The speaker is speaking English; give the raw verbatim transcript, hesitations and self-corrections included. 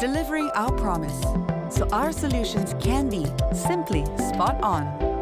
delivering our promise so our solutions can be simply spot on.